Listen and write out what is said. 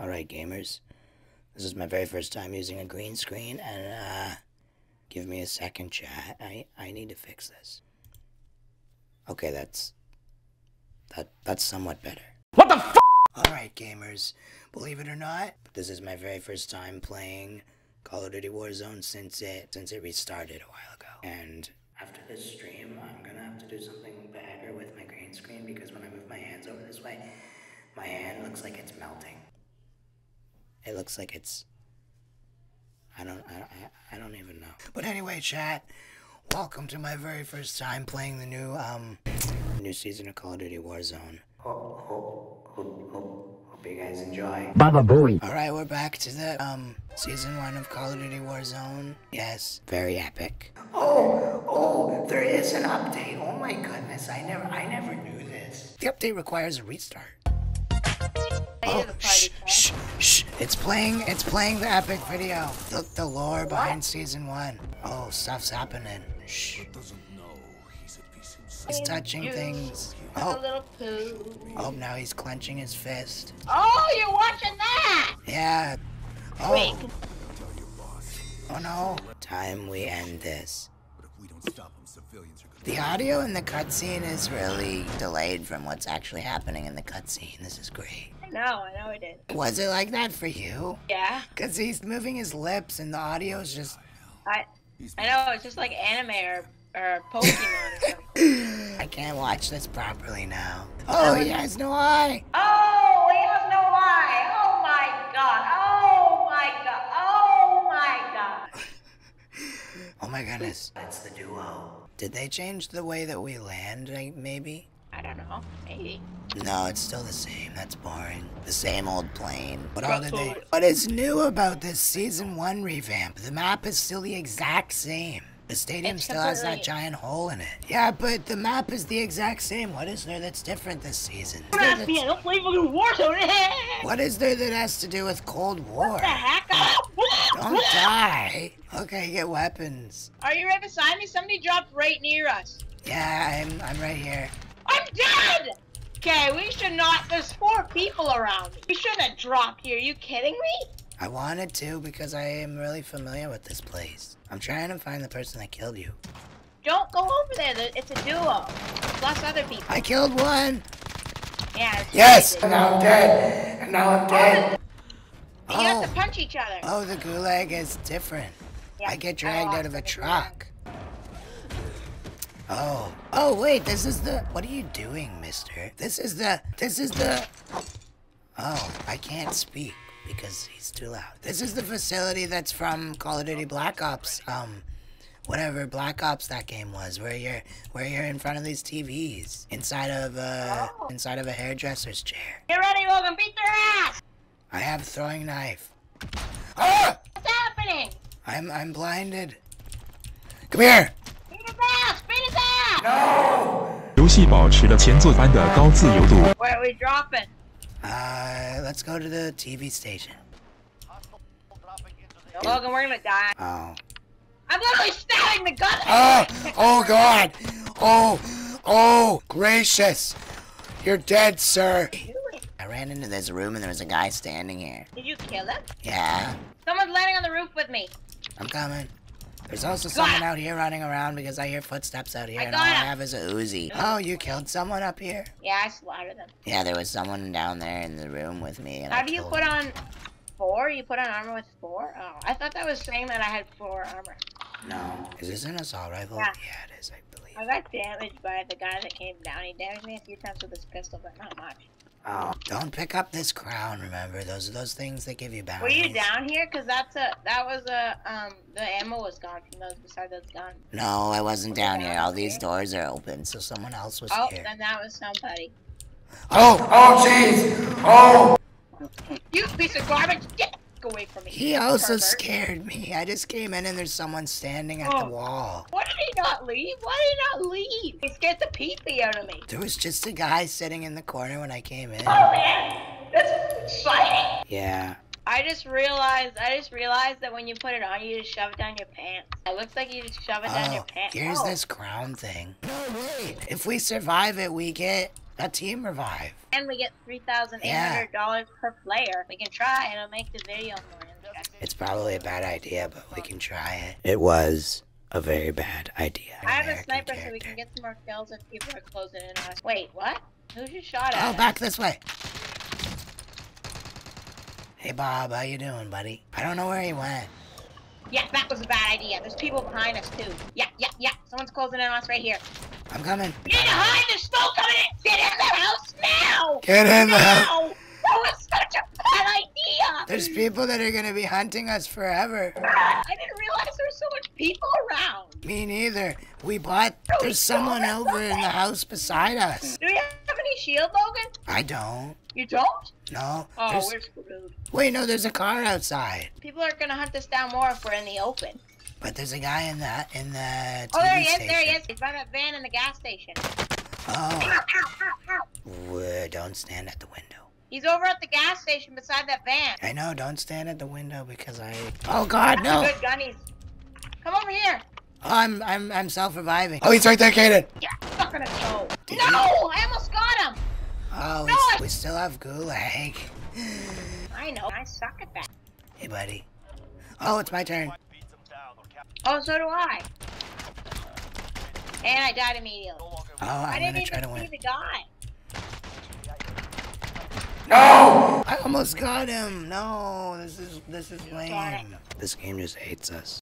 Alright gamers, this is my very first time using a green screen, and give me a second, chat. I need to fix this. Okay, that's somewhat better. What the f***? Alright gamers, believe it or not, this is my very first time playing Call of Duty Warzone since it restarted a while ago. And after this stream, I'm gonna have to do something better with my green screen, because when I move my hands over this way, my hand looks like it's melting. It looks like it's... I don't even know. But anyway, chat, welcome to my very first time playing the new season of Call of Duty Warzone. Hope you guys enjoy. Baba booey. All right, we're back to the season 1 of Call of Duty Warzone. Yes, very epic. Oh, there is an update. Oh my goodness, I never knew this. The update requires a restart. Oh, shh, it's playing the epic video. Look, the lore behind season 1. Oh, stuff's happening. Shh. He's touching things. Oh. Oh, now he's clenching his fist. Oh, you're watching that! Yeah. Oh. Oh no. Time we end this. The audio in the cutscene is really delayed from what's actually happening in the cutscene. This is great. I know it is. Was it like that for you? Yeah. Because he's moving his lips and the audio is just... I know, it's just like anime or Pokemon or something. I can't watch this properly now. Oh, he has no eye! Oh, he has no eye! Oh my god! Oh my god! Oh my god! Oh my goodness. That's the duo. Did they change the way that we land, maybe? I don't know. Maybe. No, it's still the same. That's boring. The same old plane. What is new about this season 1 revamp? The map is still the exact same. The stadium still has that giant hole in it. Yeah, but the map is the exact same. What is there that's different this season? Don't play fucking Warzone. What is there that has to do with Cold War? What the heck? Don't die. Okay, get weapons. Are you right beside me? Somebody dropped right near us. Yeah, I'm right here. I'm dead! Okay, we should not. There's 4 people around me. You shouldn't have dropped here. Are you kidding me? I wanted to because I am really familiar with this place. I'm trying to find the person that killed you. Don't go over there. It's a duo. Plus other people. I killed one. Yeah. Yes. Crazy. Now I'm dead. You have to punch each other. Oh, the gulag is different. Yeah, I get dragged out of a truck. Oh. Oh wait, this is the... What are you doing, mister? This is the... Oh, I can't speak because he's too loud. This is the facility that's from Call of Duty Black Ops. Whatever Black Ops that game was, where you're in front of these TVs inside of a hairdresser's chair. Get ready, Logan, beat their ass. I have a throwing knife. Ah! What's happening? I'm blinded. Come here. No! Where are we dropping? Let's go to the TV station. Logan, we're gonna die. Oh. I'm literally stabbing the gun! Oh! Oh god! Oh! Oh! Gracious! You're dead, sir! I ran into this room and there was a guy standing here. Did you kill him? Yeah. Someone's landing on the roof with me. I'm coming. There's also someone out here running around because I hear footsteps out here and all I have is a Uzi. Oh, you killed someone up here? Yeah, I slaughtered them. Yeah, there was someone down there in the room with me. And how do you put on 4? You put on armor with 4? Oh, I thought that was saying that I had 4 armor. No. Is this an assault rifle? Yeah, it is, I believe. I got damaged by the guy that came down. He damaged me a few times with his pistol, but not much. Oh, don't pick up this crown, remember? Those are those things that give you bounties. Were you down here? Because the ammo was gone from those, beside those guns. No, I wasn't down here. All these doors are open, so someone else was here. Oh, then that was somebody. Oh, jeez! Oh! You piece of garbage! Get away from me. He also scared me. I just came in and there's someone standing at the wall. Why did he not leave? He scared the pee-pee out of me. There was just a guy sitting in the corner when I came in. Oh man, that's exciting. Yeah. I just realized that when you put it on, you just shove it down your pants. It looks like you just shove it down your pants. Here's this crown thing. No way. If we survive it, we get Let team revive. And we get $3,800 per player. We can try and it'll make the video more interesting. It's probably a bad idea, but we can try it. It was a very bad idea. I have a sniper so we can get some more kills if people are closing in on us. Wait, what? Who just shot at us? Oh, back this way. Hey, Bob, how you doing, buddy? I don't know where he went. Yeah, that was a bad idea. There's people behind us, too. Yeah. Someone's closing in on us right here. I'm coming. You need to hide! There's smoke coming in! Get in the house now! Get in the house! That was such a bad idea! There's people that are gonna be hunting us forever. I didn't realize there were so much people around. Me neither. There's someone over in the house beside us. Do you have any shield, Logan? I don't. You don't? No. Oh, we're screwed. Wait, no, there's a car outside. People are gonna hunt us down more if we're in the open. But there's a guy in the TV station. Oh, there he is, there he is. He's by that van in the gas station. Oh. Ow. Ooh, don't stand at the window. He's over at the gas station beside that van. I know, don't stand at the window because I... Oh, God, no. That's a good gunnies. Come over here. Oh, I'm self-reviving. Oh, he's right there, Kaden. Yeah, I'm not gonna go. No, I almost got him. Oh, no, we still have gulag. I know, I suck at that. Hey, buddy. Oh, it's my turn. Oh, so do I. And I died immediately. Oh, I didn't even see the guy. No! I almost got him. No, this is lame. This game just hates us.